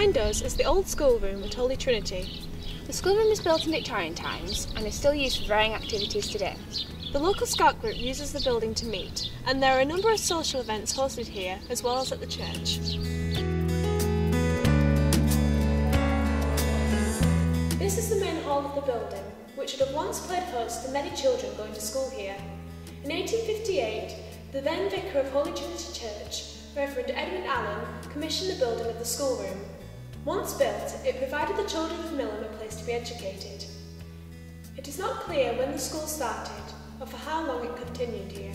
behind us is the old schoolroom at Holy Trinity. The schoolroom was built in Victorian times and is still used for varying activities today. The local Scout group uses the building to meet, and there are a number of social events hosted here as well as at the church. This is the main hall of the building, which would have once played host to many children going to school here. In 1858, the then vicar of Holy Trinity Church, Reverend Edward Allen, commissioned the building of the schoolroom. Once built, it provided the children of Millom a place to be educated. It is not clear when the school started, or for how long it continued here.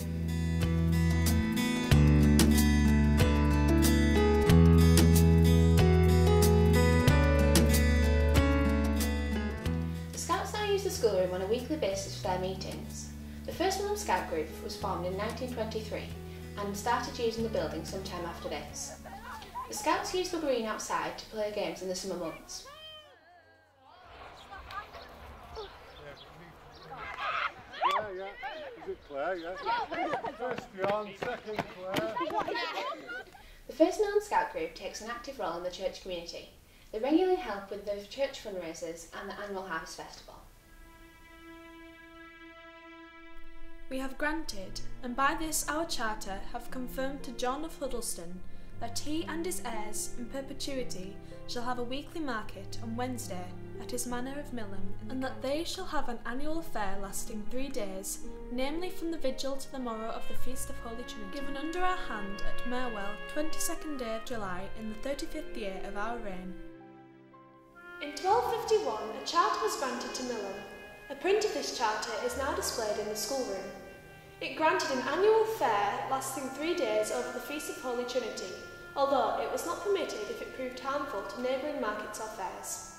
The Scouts now use the schoolroom on a weekly basis for their meetings. The first Millom Scout group was formed in 1923 and started using the building sometime after this. The Scouts use the green outside to play games in the summer months. Claire, yeah. First John, second Claire. The first Millom Scout group takes an active role in the church community. They regularly help with the church fundraisers and the annual harvest festival. We have granted, and by this our charter have confirmed to John of Huddleston, that he and his heirs in perpetuity shall have a weekly market on Wednesday at his manor of Millom, and that they shall have an annual fair lasting 3 days, namely from the vigil to the morrow of the Feast of Holy Trinity, given under our hand at Merwell, 22nd day of July, in the 35th year of our reign. In 1251, a charter was granted to Millom. A print of this charter is now displayed in the schoolroom. It granted an annual fair lasting 3 days over the Feast of Holy Trinity, although it was not permitted if it proved harmful to neighbouring markets or fairs.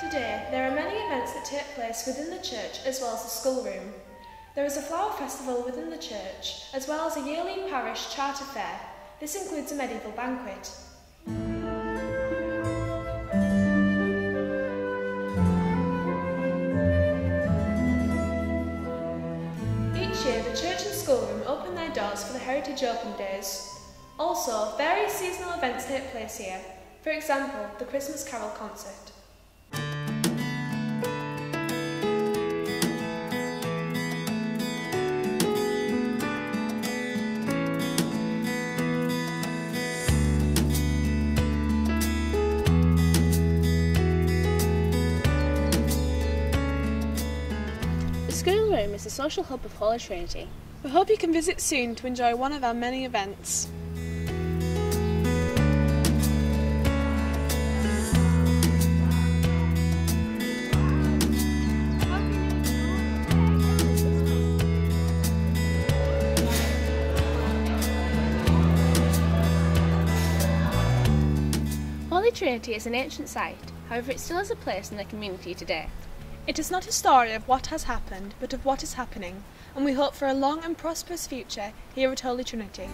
Today, there are many events that take place within the church as well as the schoolroom. There is a flower festival within the church, as well as a yearly parish charter fair. This includes a medieval banquet. Each year, the church and schoolroom open their doors for the Heritage Open Days. Also, various seasonal events take place here, for example, the Christmas Carol Concert. The schoolroom is the social hub of Holy Trinity. We hope you can visit soon to enjoy one of our many events. Holy Trinity is an ancient site, however it still has a place in the community today. It is not a story of what has happened, but of what is happening, and we hope for a long and prosperous future here at Holy Trinity.